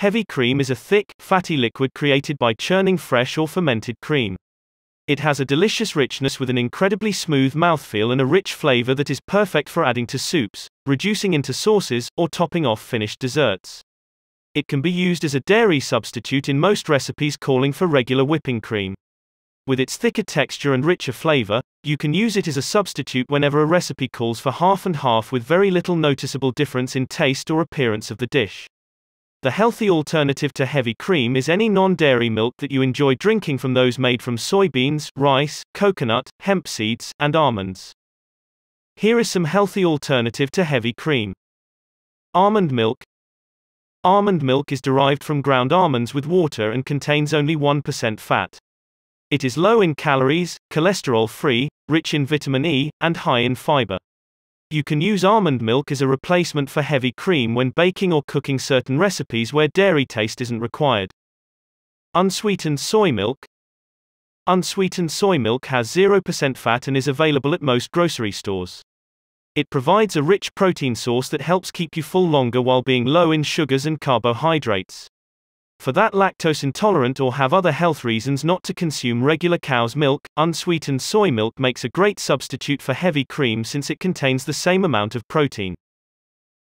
Heavy cream is a thick, fatty liquid created by churning fresh or fermented cream. It has a delicious richness with an incredibly smooth mouthfeel and a rich flavor that is perfect for adding to soups, reducing into sauces, or topping off finished desserts. It can be used as a dairy substitute in most recipes calling for regular whipping cream. With its thicker texture and richer flavor, you can use it as a substitute whenever a recipe calls for half and half with very little noticeable difference in taste or appearance of the dish. The healthy alternative to heavy cream is any non-dairy milk that you enjoy drinking from those made from soybeans, rice, coconut, hemp seeds, and almonds. Here is some healthy alternative to heavy cream. Almond milk. Almond milk is derived from ground almonds with water and contains only 1% fat. It is low in calories, cholesterol-free, rich in vitamin E, and high in fiber. You can use almond milk as a replacement for heavy cream when baking or cooking certain recipes where dairy taste isn't required. Unsweetened soy milk. Unsweetened soy milk has 0% fat and is available at most grocery stores. It provides a rich protein source that helps keep you full longer while being low in sugars and carbohydrates. For that lactose intolerant or have other health reasons not to consume regular cow's milk, unsweetened soy milk makes a great substitute for heavy cream since it contains the same amount of protein.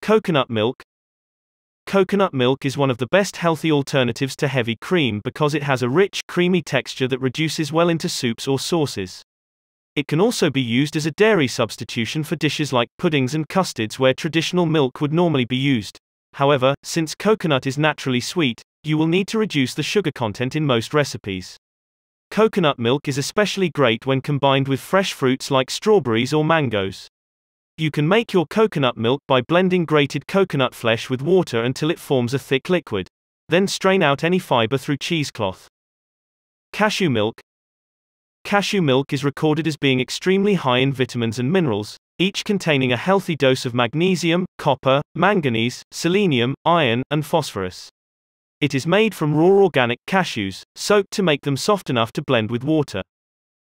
Coconut milk. Coconut milk is one of the best healthy alternatives to heavy cream because it has a rich, creamy texture that reduces well into soups or sauces. It can also be used as a dairy substitution for dishes like puddings and custards where traditional milk would normally be used. However, since coconut is naturally sweet, you will need to reduce the sugar content in most recipes. Coconut milk is especially great when combined with fresh fruits like strawberries or mangoes. You can make your coconut milk by blending grated coconut flesh with water until it forms a thick liquid. Then strain out any fiber through cheesecloth. Cashew milk. Cashew milk is recorded as being extremely high in vitamins and minerals, each containing a healthy dose of magnesium, copper, manganese, selenium, iron, and phosphorus. It is made from raw organic cashews, soaked to make them soft enough to blend with water.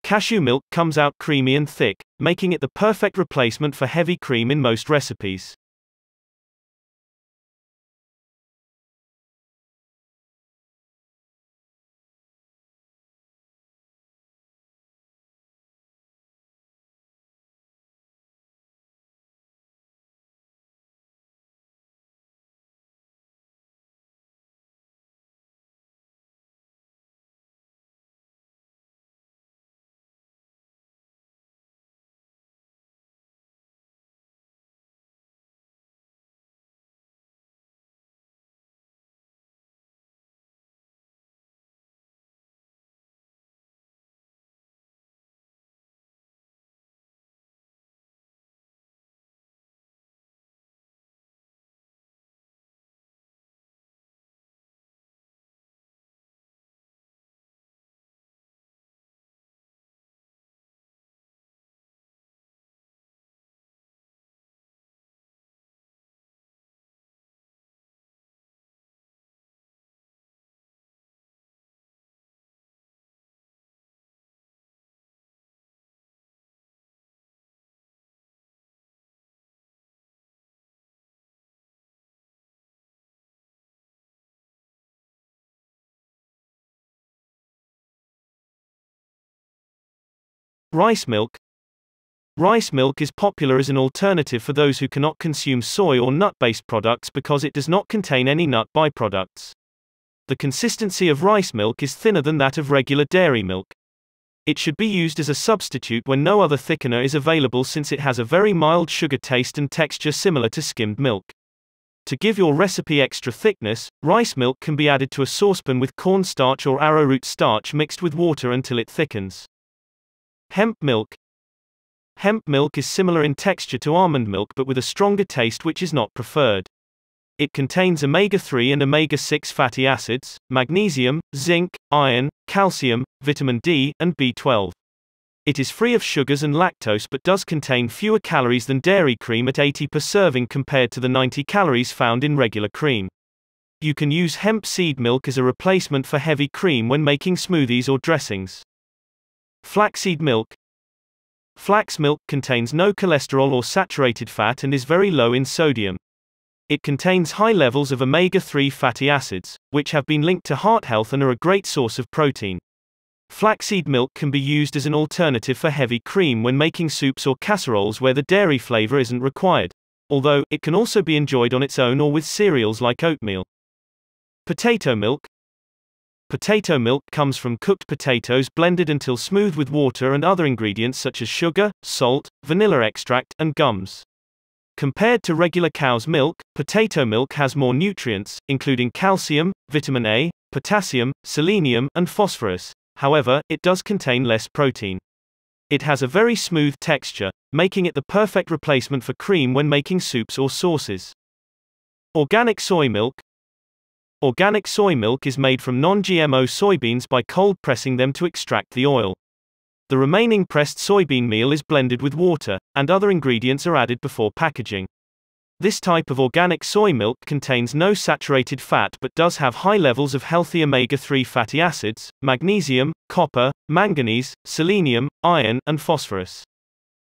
Cashew milk comes out creamy and thick, making it the perfect replacement for heavy cream in most recipes. Rice milk. Rice milk is popular as an alternative for those who cannot consume soy or nut-based products because it does not contain any nut byproducts. The consistency of rice milk is thinner than that of regular dairy milk. It should be used as a substitute when no other thickener is available since it has a very mild sugar taste and texture similar to skimmed milk. To give your recipe extra thickness, rice milk can be added to a saucepan with cornstarch or arrowroot starch mixed with water until it thickens. Hemp milk. Hemp milk is similar in texture to almond milk but with a stronger taste which is not preferred. It contains omega-3 and omega-6 fatty acids, magnesium, zinc, iron, calcium, vitamin D, and B12. It is free of sugars and lactose but does contain fewer calories than dairy cream at 80 per serving compared to the 90 calories found in regular cream. You can use hemp seed milk as a replacement for heavy cream when making smoothies or dressings. Flaxseed milk. Flax milk contains no cholesterol or saturated fat and is very low in sodium. It contains high levels of omega-3 fatty acids, which have been linked to heart health and are a great source of protein. Flaxseed milk can be used as an alternative for heavy cream when making soups or casseroles where the dairy flavor isn't required, although it can also be enjoyed on its own or with cereals like oatmeal. Potato milk. Potato milk comes from cooked potatoes blended until smooth with water and other ingredients such as sugar, salt, vanilla extract, and gums. Compared to regular cow's milk, potato milk has more nutrients, including calcium, vitamin A, potassium, selenium, and phosphorus. However, it does contain less protein. It has a very smooth texture, making it the perfect replacement for cream when making soups or sauces. Organic soy milk. Organic soy milk is made from non-GMO soybeans by cold pressing them to extract the oil. The remaining pressed soybean meal is blended with water, and other ingredients are added before packaging. This type of organic soy milk contains no saturated fat but does have high levels of healthy omega-3 fatty acids, magnesium, copper, manganese, selenium, iron, and phosphorus.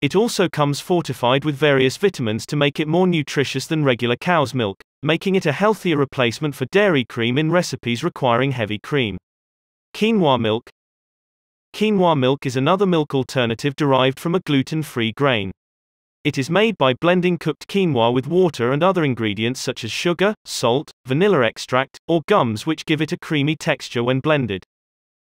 It also comes fortified with various vitamins to make it more nutritious than regular cow's milk, making it a healthier replacement for dairy cream in recipes requiring heavy cream. Quinoa milk. Quinoa milk is another milk alternative derived from a gluten-free grain. It is made by blending cooked quinoa with water and other ingredients such as sugar, salt, vanilla extract, or gums, which give it a creamy texture when blended.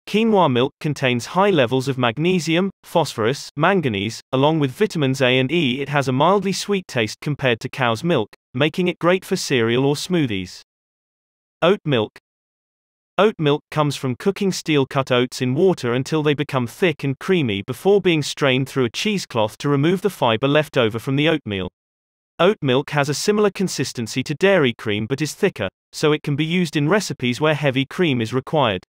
Quinoa milk contains high levels of magnesium, phosphorus, manganese, along with vitamins A and E. It has a mildly sweet taste compared to cow's milk, making it great for cereal or smoothies. Oat milk. Oat milk comes from cooking steel-cut oats in water until they become thick and creamy before being strained through a cheesecloth to remove the fiber left over from the oatmeal. Oat milk has a similar consistency to dairy cream but is thicker, so it can be used in recipes where heavy cream is required.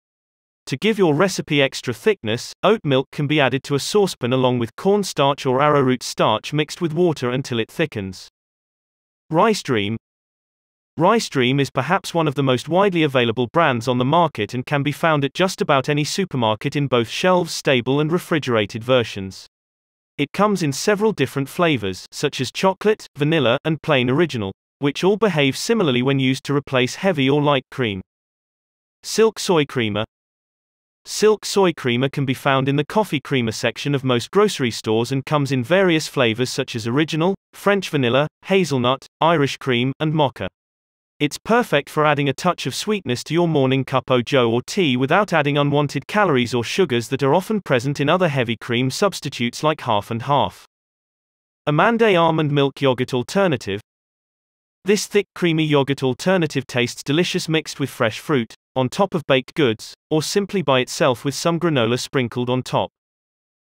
To give your recipe extra thickness, oat milk can be added to a saucepan along with cornstarch or arrowroot starch mixed with water until it thickens. Rice Dream. Rice Dream is perhaps one of the most widely available brands on the market and can be found at just about any supermarket in both shelf-stable and refrigerated versions. It comes in several different flavors, such as chocolate, vanilla, and plain original, which all behave similarly when used to replace heavy or light cream. Silk Soy Creamer. Silk Soy Creamer can be found in the coffee creamer section of most grocery stores and comes in various flavors such as original, French vanilla, hazelnut, Irish cream, and mocha. It's perfect for adding a touch of sweetness to your morning cup of joe or tea without adding unwanted calories or sugars that are often present in other heavy cream substitutes like half and half. Amande Almond Milk Yogurt Alternative. This thick creamy yogurt alternative tastes delicious mixed with fresh fruit, on top of baked goods, or simply by itself with some granola sprinkled on top.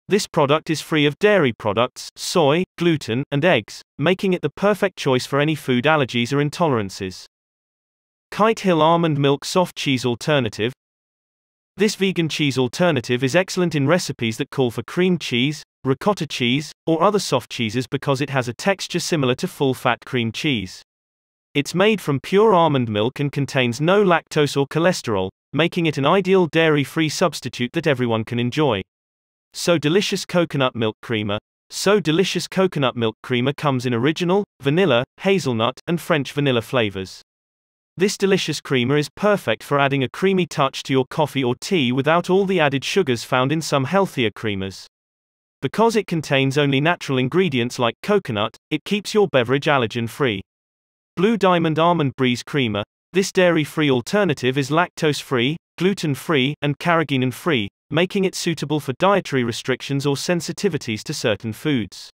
This product is free of dairy products, soy, gluten, and eggs, making it the perfect choice for any food allergies or intolerances. Kite Hill Almond Milk Soft Cheese Alternative. This vegan cheese alternative is excellent in recipes that call for cream cheese, ricotta cheese, or other soft cheeses because it has a texture similar to full-fat cream cheese. It's made from pure almond milk and contains no lactose or cholesterol, making it an ideal dairy-free substitute that everyone can enjoy. So Delicious Coconut Milk Creamer. So Delicious Coconut Milk Creamer comes in original, vanilla, hazelnut, and French vanilla flavors. This delicious creamer is perfect for adding a creamy touch to your coffee or tea without all the added sugars found in some healthier creamers. Because it contains only natural ingredients like coconut, it keeps your beverage allergen-free. Blue Diamond Almond Breeze Creamer. This dairy-free alternative is lactose-free, gluten-free, and carrageenan-free, making it suitable for dietary restrictions or sensitivities to certain foods.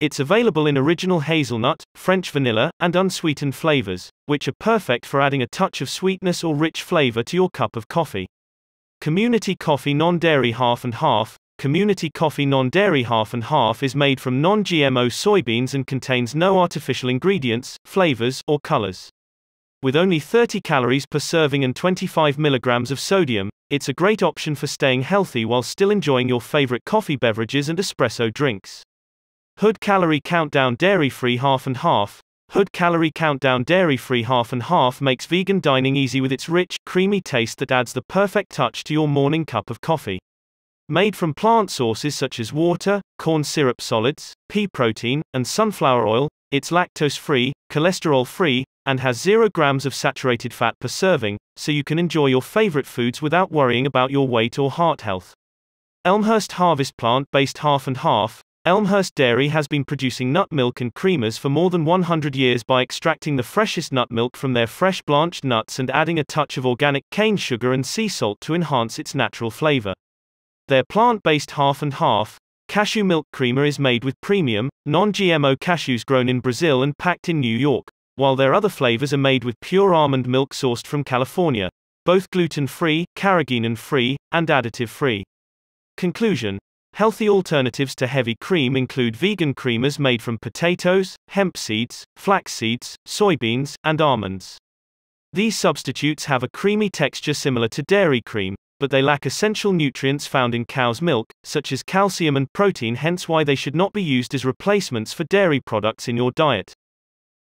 It's available in original hazelnut, French vanilla, and unsweetened flavors, which are perfect for adding a touch of sweetness or rich flavor to your cup of coffee. Community Coffee Non-Dairy Half and Half. Community Coffee Non-Dairy Half and Half is made from non-GMO soybeans and contains no artificial ingredients, flavors, or colors. With only 30 calories per serving and 25 milligrams of sodium, it's a great option for staying healthy while still enjoying your favorite coffee beverages and espresso drinks. Hood Calorie Countdown Dairy-Free Half and Half. Hood Calorie Countdown Dairy-Free Half and Half makes vegan dining easy with its rich, creamy taste that adds the perfect touch to your morning cup of coffee. Made from plant sources such as water, corn syrup solids, pea protein, and sunflower oil, it's lactose-free, cholesterol-free, and has 0 grams of saturated fat per serving, so you can enjoy your favorite foods without worrying about your weight or heart health. Elmhurst Harvest Plant-Based Half and Half. Elmhurst Dairy has been producing nut milk and creamers for more than 100 years by extracting the freshest nut milk from their fresh blanched nuts and adding a touch of organic cane sugar and sea salt to enhance its natural flavor. Their plant-based half and half cashew milk creamer is made with premium, non-GMO cashews grown in Brazil and packed in New York, while their other flavors are made with pure almond milk sourced from California, both gluten-free, carrageenan-free, and additive-free. Conclusion. Healthy alternatives to heavy cream include vegan creamers made from potatoes, hemp seeds, flax seeds, soybeans, and almonds. These substitutes have a creamy texture similar to dairy cream, but they lack essential nutrients found in cow's milk, such as calcium and protein, hence why they should not be used as replacements for dairy products in your diet.